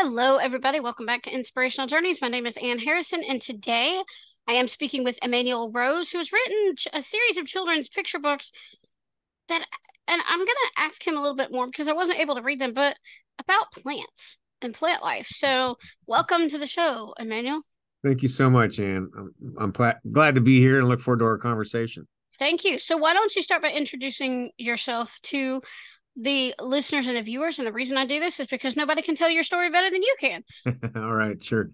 Hello, everybody. Welcome back to Inspirational Journeys. My name is Ann Harrison, and today I am speaking with Emanuel Rose, who has written a series of children's picture books and I'm going to ask him a little bit more because I wasn't able to read them, but about plants and plant life. So welcome to the show, Emanuel. Thank you so much, Ann. I'm glad to be here and look forward to our conversation. Thank you. So why don't you start by introducing yourself to the listeners and the viewers, and the reason I do this is because nobody can tell your story better than you can. All right, sure.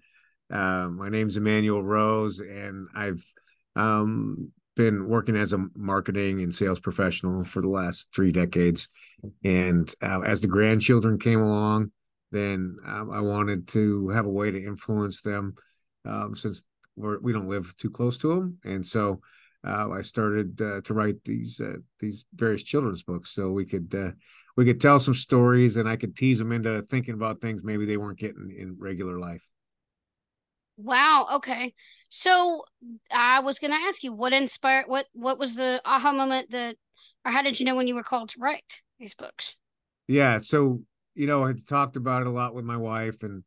My name's Emanuel Rose, and I've been working as a marketing and sales professional for the last 3 decades. And as the grandchildren came along, then I wanted to have a way to influence them since we don't live too close to them, and so I started to write these various children's books so we could tell some stories and I could tease them into thinking about things maybe they weren't getting in regular life. Wow. Okay. So I was going to ask you what was the aha moment or how did you know when you were called to write these books? Yeah. So, you know, I've talked about it a lot with my wife and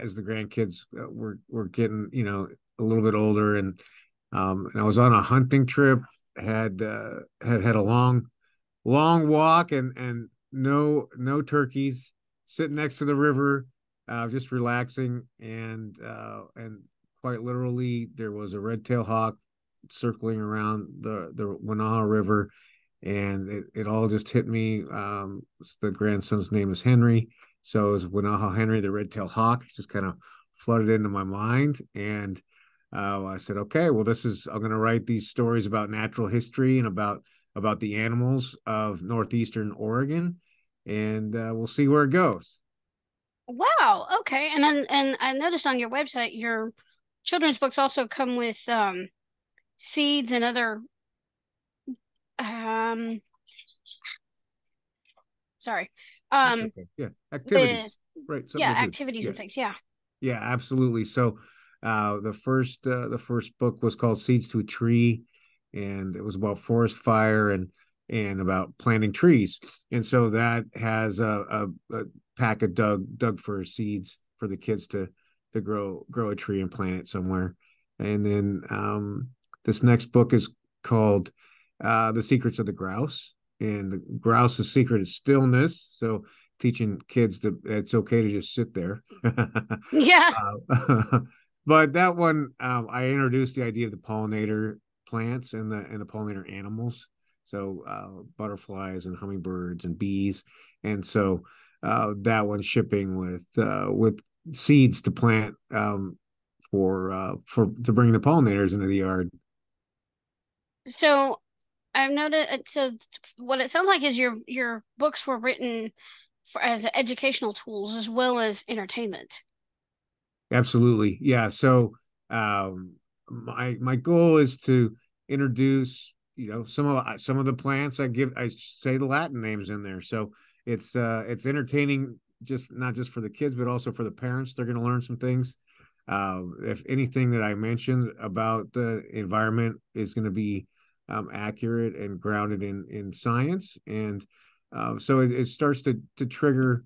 as the grandkids were getting, you know, a little bit older and I was on a hunting trip, had a long walk and no turkeys, sitting next to the river, just relaxing. And quite literally there was a red-tailed hawk circling around the Wenaha River. And it all just hit me. The grandson's name is Henry. So it was Wenaha Henry, the red-tailed hawk. It just kind of flooded into my mind. And I said, okay, well, I'm going to write these stories about natural history and about the animals of northeastern Oregon, and we'll see where it goes. Wow. Okay. And I noticed on your website, your children's books also come with seeds and other. Sorry. Okay. Yeah. Activities. Right. Yeah. Activities and things. Yeah. Yeah. Absolutely. So. The first book was called Seeds to a Tree, and it was about forest fire and about planting trees. And so that has a pack of dug for seeds for the kids to grow a tree and plant it somewhere. And then this next book is called The Secrets of the Grouse, and the grouse's secret is stillness. So teaching kids that it's okay to just sit there. Yeah. But that one, I introduced the idea of the pollinator plants and the pollinator animals, so butterflies and hummingbirds and bees, and so that one shipping with seeds to plant for to bring the pollinators into the yard. So I've noticed. So what it sounds like is your books were written as educational tools as well as entertainment. Absolutely. Yeah. So my goal is to introduce, you know, some of the plants. I say the Latin names in there. So it's entertaining, just not just for the kids, but also for the parents. They're going to learn some things. If anything that I mentioned about the environment is going to be accurate and grounded in science. And so it starts to trigger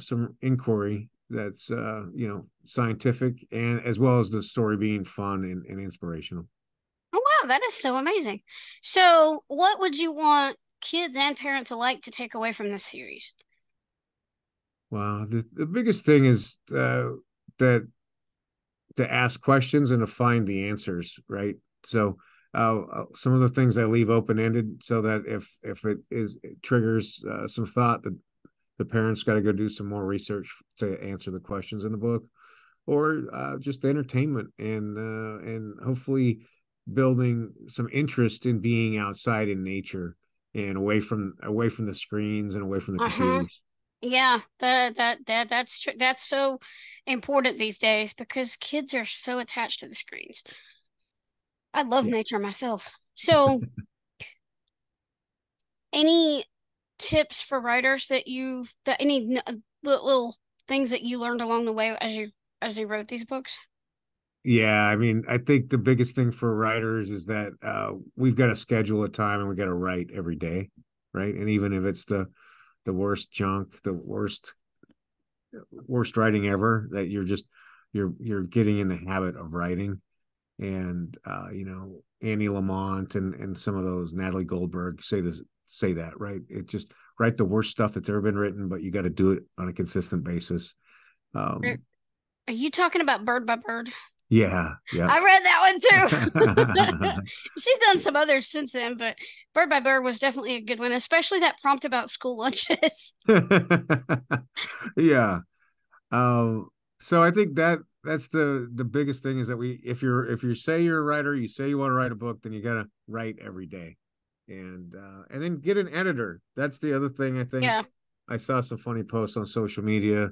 some inquiry that's you know, scientific, and as well as the story being fun and inspirational. Oh wow, that is so amazing. So what would you want kids and parents alike to take away from this series? Well, the biggest thing is that to ask questions and to find the answers, right? So some of the things I leave open-ended so that if it triggers some thought, that the parents got to go do some more research to answer the questions in the book, or just entertainment and hopefully building some interest in being outside in nature and away from the screens and away from the computers. Yeah, that's true. That's so important these days because kids are so attached to the screens. I love nature myself. So any tips for writers that any little things that you learned along the way as you wrote these books? Yeah, I mean, I think the biggest thing for writers is that we've got to schedule a time and we got to write every day, right? And even if it's the worst junk, the worst worst writing ever, that you're just, you're getting in the habit of writing. And, you know, Annie Lamott and some of those, Natalie Goldberg, say that, right? It just write the worst stuff that's ever been written, but you got to do it on a consistent basis. Are you talking about Bird by Bird? Yeah. I read that one too. She's done some others since then, but Bird by Bird was definitely a good one, especially that prompt about school lunches. Yeah. So I think that's the biggest thing is that if you say you're a writer, you say you want to write a book, then you got to write every day. And then get an editor. That's the other thing I think. Yeah. I saw some funny posts on social media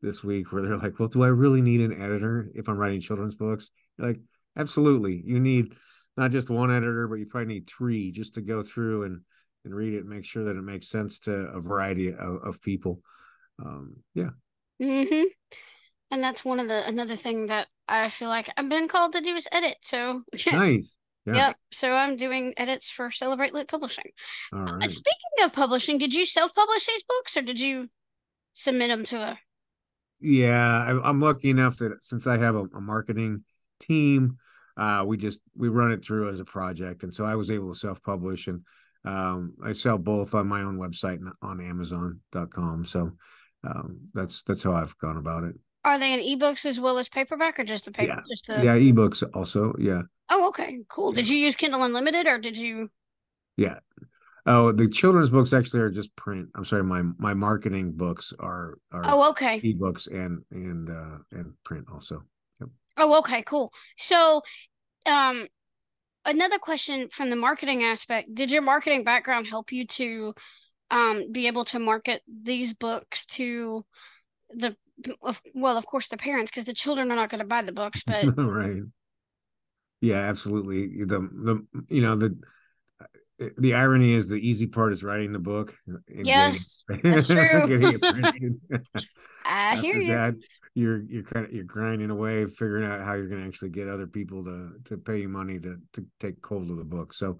this week where they're like, well, do I really need an editor if I'm writing children's books? You're like, absolutely. You need not just one editor, but you probably need three just to go through and read it and make sure that it makes sense to a variety of people. Yeah. Mm-hmm. And that's another thing that I feel like I've been called to do is edit. So nice. Yeah. Yep. So I'm doing edits for Celebrate Lit Publishing. All right. Speaking of publishing, did you self-publish these books or did you submit them to a... Yeah, I'm lucky enough that since I have a marketing team, we run it through as a project. And so I was able to self-publish, and I sell both on my own website and on Amazon.com. So that's how I've gone about it. Are they in ebooks as well as paperback, or just the paper? Yeah, ebooks also. Yeah. Oh, okay, cool. Yeah. Did you use Kindle Unlimited or did you? Yeah. Oh, the children's books actually are just print. I'm sorry, my marketing books are ebooks and print also. Yep. Oh, okay, cool. So, another question from the marketing aspect: did your marketing background help you to, be able to market these books to of course, the parents, because the children are not going to buy the books, but right. Yeah, absolutely. The irony is the easy part is writing the book. Yes, that's true. I hear you. That, you're grinding away, figuring out how you're going to actually get other people to pay you money to take hold of the book. So,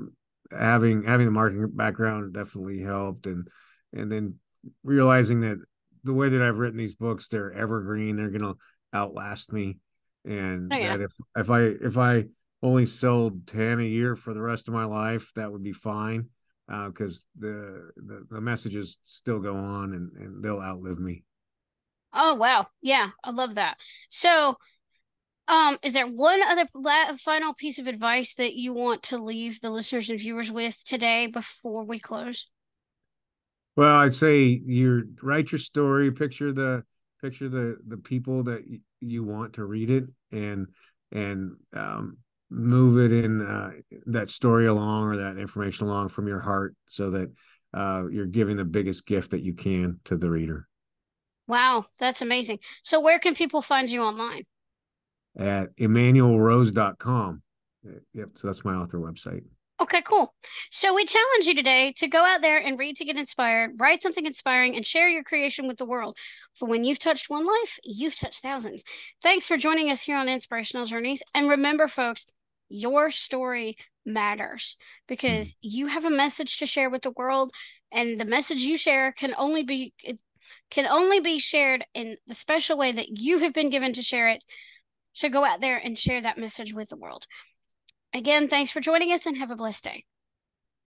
having the marketing background definitely helped, and then realizing that the way that I've written these books, they're evergreen. They're going to outlast me, and that if I only sold 10 a year for the rest of my life, that would be fine, because the messages still go on and they'll outlive me. Oh, wow. Yeah, I love that. So is there one other final piece of advice that you want to leave the listeners and viewers with today before we close? Well, I'd say you write your story, picture the people that you want to read it, and move it in that story along, or that information along from your heart, so that you're giving the biggest gift that you can to the reader. Wow, that's amazing. So where can people find you online? At EmanuelRose.com. Yep, so that's my author website. Okay, cool. So we challenge you today to go out there and read to get inspired, write something inspiring, and share your creation with the world. For when you've touched one life, you've touched thousands. Thanks for joining us here on Inspirational Journeys. And remember, folks, your story matters, because you have a message to share with the world, and the message you share can only be shared in the special way that you have been given to share it. So go out there and share that message with the world. Again, thanks for joining us and have a blessed day.